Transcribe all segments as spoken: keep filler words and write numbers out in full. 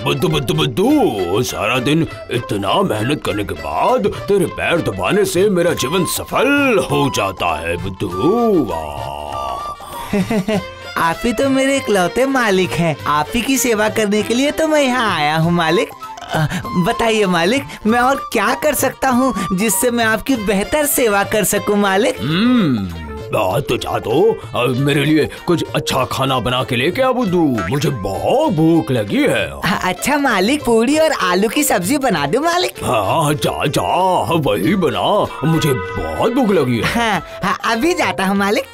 बुद्धू बुद्धू बुद्धू, सारा दिन इतना मेहनत करने के बाद तेरे पैर दबाने से मेरा जीवन सफल हो जाता है बुद्धू। आप ही तो मेरे इकलौते मालिक हैं। आप ही की सेवा करने के लिए तो मैं यहाँ आया हूँ मालिक। बताइए मालिक, मैं और क्या कर सकता हूँ जिससे मैं आपकी बेहतर सेवा कर सकूँ मालिक? तो चाहतो मेरे लिए कुछ अच्छा खाना बना के लेके आ बुद्धू, मुझे बहुत भूख लगी है। अच्छा मालिक, पूरी और आलू की सब्जी बना दो मालिक। हाँ जा जा, वही बना, मुझे बहुत भूख लगी है। हाँ, हाँ, अभी जाता हूँ मालिक।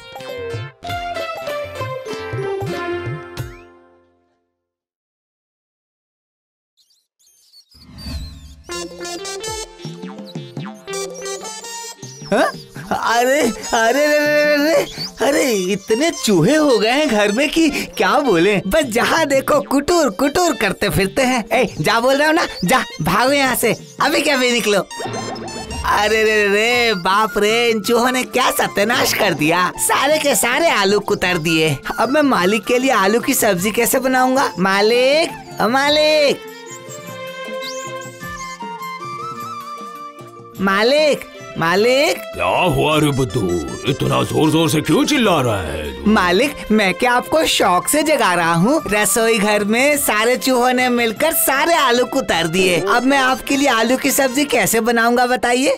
हाँ? अरे अरे अरे अरे इतने चूहे हो गए हैं घर में कि क्या बोले, बस जहाँ देखो कुटूर कुटूर करते फिरते हैं। ए, जा बोल रहा हूँ ना, जा भागो यहाँ से अभी, क्या भी निकलो। अरे रे रे बाप रे, इन चूहों ने क्या सत्यानाश कर दिया, सारे के सारे आलू कुतर दिए। अब मैं मालिक के लिए आलू की सब्जी कैसे बनाऊंगा? मालिक मालिक मालिक मालिक, क्या हुआ रे बुद्धू, इतना जोर जोर से क्यों चिल्ला रहा है? मालिक, मैं क्या आपको शौक से जगा रहा हूँ? रसोई घर में सारे चूहों ने मिलकर सारे आलू को उतार दिए। अब मैं आपके लिए आलू की सब्जी कैसे बनाऊंगा बताइए?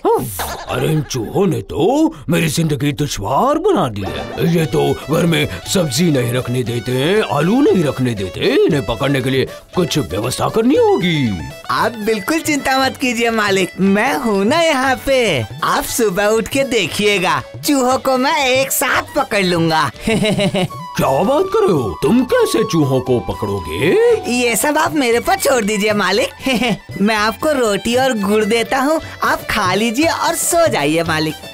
अरे इन चूहों ने तो मेरी जिंदगी दुश्वार बना दी है। ये तो घर में सब्जी नहीं रखने देते, आलू नहीं रखने देते, इन्हें पकड़ने के लिए कुछ व्यवस्था करनी होगी। आप बिल्कुल चिंता मत कीजिए मालिक, मैं हूँ ना यहाँ पे। आप सुबह उठ के देखिएगा, चूहों को मैं एक साथ पकड़ लूंगा। क्या बात कर रहे हो, तुम कैसे चूहों को पकड़ोगे? ये सब आप मेरे पर छोड़ दीजिए मालिक। मैं आपको रोटी और गुड़ देता हूँ, आप खा लीजिए और सो जाइए मालिक।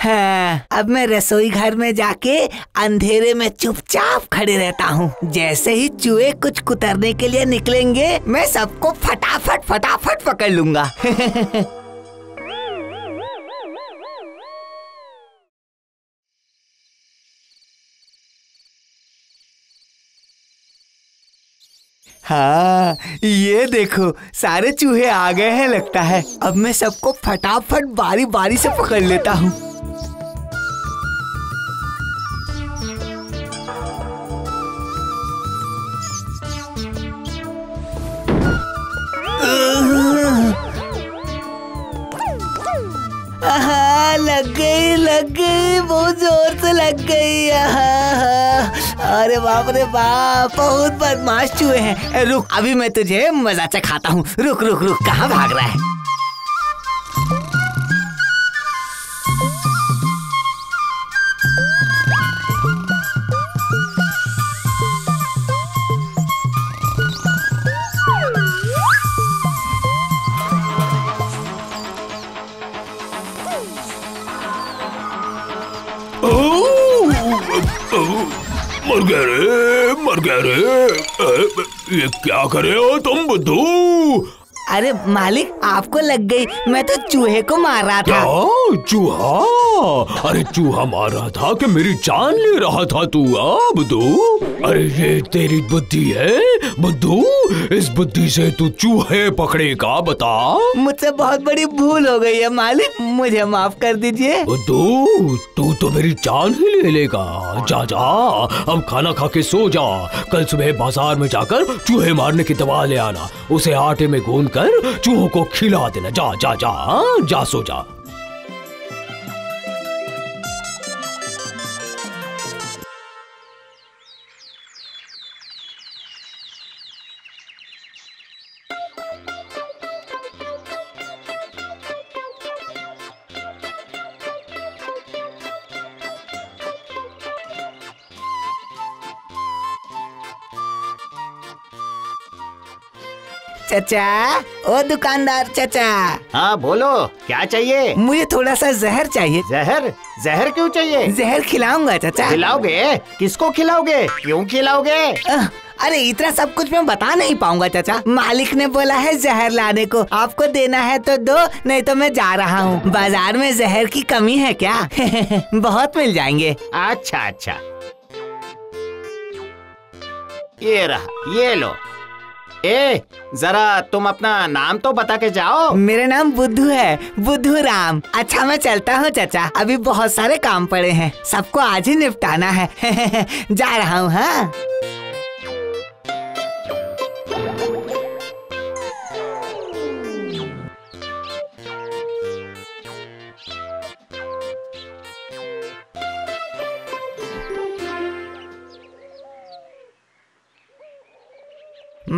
हाँ, अब मैं रसोई घर में जाके अंधेरे में चुपचाप खड़े रहता हूँ। जैसे ही चूहे कुछ कुतरने के लिए निकलेंगे, मैं सबको फटाफट फटाफट पकड़ लूंगा। हाँ, ये देखो सारे चूहे आ गए हैं लगता है। अब मैं सबको फटाफट बारी बारी से पकड़ लेता हूँ। लग गई लग गई, बहुत जोर से लग गई। अरे बाप रे बाप, बहुत बदमाश चूहे हैं। रुक, अभी मैं तुझे मजा चखाता हूँ। रुक रुक रुक, कहाँ भाग रहा है? मर गए रे, मर गए रे, ये क्या कर रहे हो तुम बुद्धू? अरे मालिक, आपको लग गई, मैं तो चूहे को मार रहा था। क्या चूहा? अरे चूहा मार रहा था कि मेरी जान ले रहा था तू बुद्धू? अरे ये तेरी बुद्धि है बुद्धू, इस बुद्धि से तू चूहे पकड़ेगा? बता। मुझसे बहुत बड़ी भूल हो गई है मालिक, मुझे माफ कर दीजिए। बुद्धू, तू तो मेरी जान ही ले लेगा। जा जा, अब खाना खा के सो जा। कल सुबह बाजार में जाकर चूहे मारने की दवा ले आना, उसे आटे में गूंद कर चूहों को खिला देना। जा जा जा, जा सो जा। चचा, ओ दुकानदार चचा। हाँ बोलो, क्या चाहिए? मुझे थोड़ा सा जहर चाहिए। जहर? जहर क्यों चाहिए? जहर खिलाऊंगा चचा। खिलाओगे? किसको खिलाओगे? क्यों खिलाओगे? आ, अरे इतना सब कुछ मैं बता नहीं पाऊंगा चाचा। मालिक ने बोला है जहर लाने को, आपको देना है तो दो, नहीं तो मैं जा रहा हूँ। बाजार में जहर की कमी है क्या? बहुत मिल जाएंगे। अच्छा अच्छा, ये रहा, ये लो। ए, जरा तुम अपना नाम तो बता के जाओ। मेरा नाम बुद्धू है, बुद्धू राम। अच्छा मैं चलता हूँ चाचा, अभी बहुत सारे काम पड़े हैं, सबको आज ही निपटाना है। जा रहा हूँ। हाँ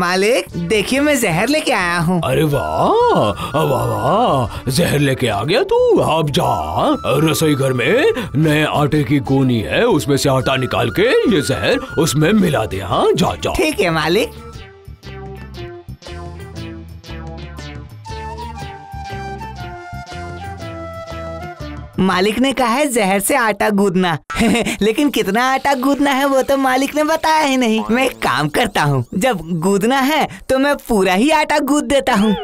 मालिक, देखिए मैं जहर लेके आया हूँ। अरे वाह वाह वाह, जहर लेके आ गया तू। अब जा रसोई घर में नए आटे की गोनी है, उसमें से आटा निकाल के ये जहर उसमें मिला दे। हाँ जा जा। ठीक है मालिक। मालिक ने कहा है जहर से आटा गूंदना, लेकिन कितना आटा गूंदना है वो तो मालिक ने बताया ही नहीं। मैं एक काम करता हूँ, जब गूंदना है तो मैं पूरा ही आटा गूंद देता हूँ।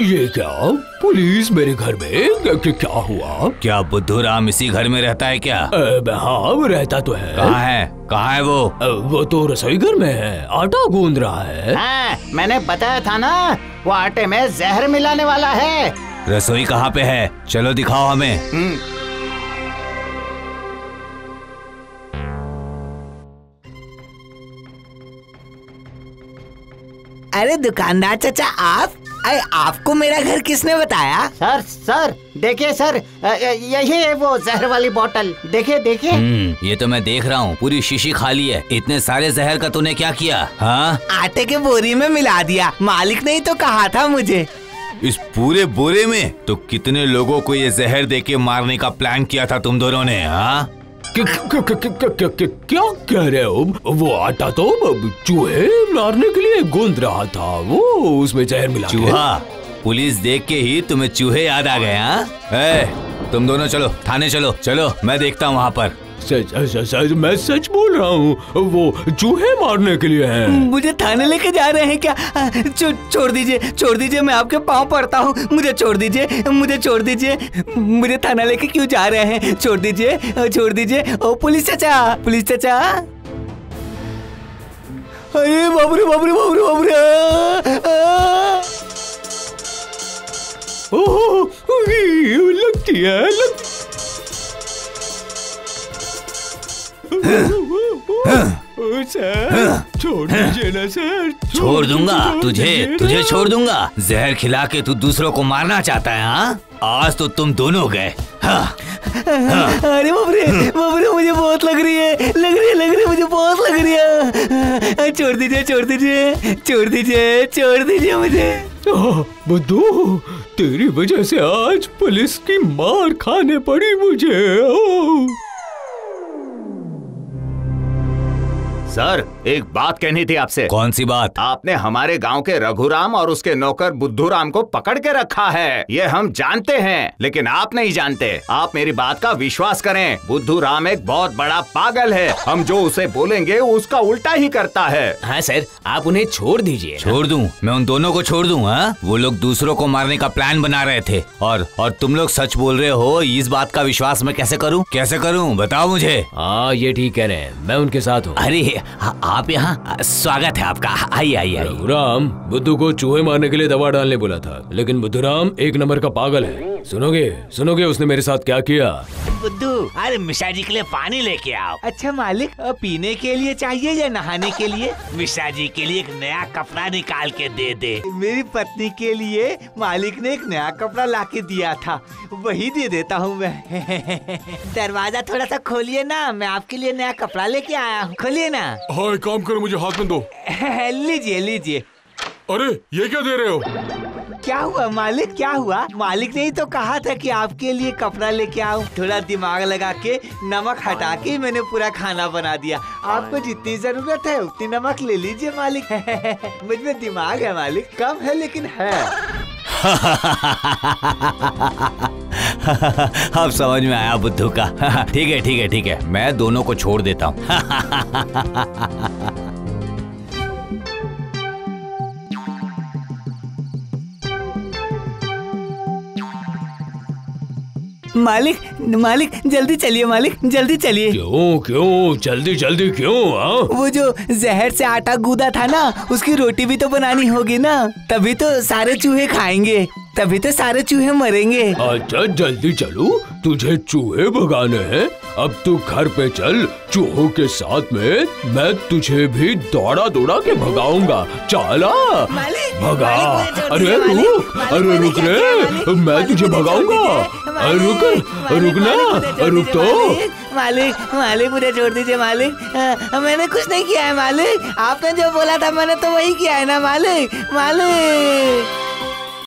ये क्या? पुलिस मेरे घर में? क्या हुआ? क्या बुद्धू राम इसी घर में रहता है क्या? हाँ रहता तो है। कहाँ है? कहाँ है वो? वो तो रसोई घर में है, आटा गूंद रहा है। हाँ, मैंने बताया था ना, वो आटे में जहर मिलाने वाला है। रसोई कहाँ पे है? चलो दिखाओ हमें। अरे दुकानदार चाचा आप, अरे आपको मेरा घर किसने बताया? सर सर देखिए सर, यही है वो जहर वाली बोतल, देखिए देखिए। ये तो मैं देख रहा हूँ, पूरी शीशी खाली है। इतने सारे जहर का तूने क्या किया? हाँ आटे के बोरी में मिला दिया, मालिक ने ही तो कहा था मुझे। इस पूरे बोरे में? तो कितने लोगों को ये जहर दे के मारने का प्लान किया था तुम दोनों ने? हाँ क्या कह रहे हो? वो आटा तो चूहे मारने के लिए गूंद रहा था, वो उसमें जहर मिला। चूहा? पुलिस देख के ही तुम्हें चूहे याद आ गए? हाँ तुम दोनों चलो थाने चलो, चलो मैं देखता हूँ वहाँ पर। सच सच सच मैं सच बोल रहा हूँ, वो चूहे मारने के लिए है। मुझे थाने लेके जा रहे हैं क्या? छो, छोड़ दीजिए छोड़ दीजिए, मैं आपके पाँव पड़ता हूँ, मुझे छोड़ दीजिए मुझे छोड़ दीजिए। मुझे थाना लेके क्यों जा रहे हैं? छोड़ दीजिए छोड़ दीजिए। ओ पुलिस चाचा पुलिस चाचा। अरे बाबरे बाबरे बाबरे बाबरे, ओह लगती है लगती। सर छोड़ दीजिए ना सर। छोड़ दूंगा तुझे, तुझे छोड़ दूंगा। जहर खिला के तू दूसरों को मारना चाहता है? हाँ आज तो तुम दोनों गए। हाँ, हाँ। अरे बाबरे बाबरे मुझे बहुत लग रही है लग रही है लग रही है मुझे बहुत लग रही है। छोड़ दीजिए छोड़ दीजिए छोड़ दीजिए छोड़ दीजिए मुझे। बुद्धू तेरी वजह से आज पुलिस की मार खाने पड़ी मुझे। सर एक बात कहनी थी आपसे। कौन सी बात? आपने हमारे गांव के रघुराम और उसके नौकर बुद्धू राम को पकड़ के रखा है, ये हम जानते हैं, लेकिन आप नहीं जानते। आप मेरी बात का विश्वास करें, बुद्धू राम एक बहुत बड़ा पागल है, हम जो उसे बोलेंगे उसका उल्टा ही करता है। हाँ सर आप उन्हें छोड़ दीजिए। छोड़ दूं? मैं उन दोनों को छोड़ दूं? हाँ वो लोग दूसरों को मारने का प्लान बना रहे थे और और तुम लोग सच बोल रहे हो। इस बात का विश्वास मैं कैसे करूँ? कैसे करूँ बताओ मुझे। हाँ ये ठीक कह रहे हैं, मैं उनके साथ हूँ। अरे हाँ, आप यहाँ? स्वागत है आपका, आइए आइए। रघुराम बुद्धू को चूहे मारने के लिए दवा डालने बोला था, लेकिन बुद्धू राम एक नंबर का पागल है। सुनोगे सुनोगे उसने मेरे साथ क्या किया? बुद्धू अरे मिश्रा जी के लिए पानी लेके आओ। अच्छा मालिक पीने के लिए चाहिए या नहाने के लिए? मिश्रा जी के लिए एक नया कपड़ा निकाल के दे दे। मेरी पत्नी के लिए मालिक ने एक नया कपड़ा ला के दिया था, वही दे देता हूँ मैं। दरवाजा थोड़ा सा खोलिए ना, मैं आपके लिए नया कपड़ा लेके आया हूँ, खोलिए ना। हाँ एक काम करो मुझे हाथ में दो। लीजिए लीजिए। अरे ये क्या दे रहे हो? क्या हुआ मालिक, क्या हुआ? मालिक ने ही तो कहा था कि आपके लिए कपड़ा लेके आऊं। थोड़ा दिमाग लगा के नमक हटा के मैंने पूरा खाना बना दिया। आपको जितनी जरूरत है उतनी नमक ले लीजिए मालिक। मुझ में दिमाग है मालिक, कम है लेकिन है। अब समझ में आया बुद्धू का। ठीक है ठीक है ठीक है, मैं दोनों को छोड़ देता हूँ। मालिक मालिक जल्दी चलिए, मालिक जल्दी चलिए। क्यों क्यों जल्दी जल्दी क्यों? आ? वो जो जहर से आटा गूदा था ना, उसकी रोटी भी तो बनानी होगी ना, तभी तो सारे चूहे खाएंगे, तभी तो सारे चूहे मरेंगे। अच्छा जल्दी चलो, तुझे चूहे भगाने हैं। अब तू घर पे चल, चूहों के साथ में मैं तुझे भी दौड़ा दौड़ा के भगाऊंगा। चला भगा, अरे रुक, अरे रुक रे, मैं तुझे भगाऊंगा। अरे रुक, रुकना, रुक तो। मालिक मालिक मुझे छोड़ दीजिए मालिक, आ, मैंने कुछ नहीं किया है मालिक। आपने जो बोला था मैंने तो वही किया है ना मालिक। मालिक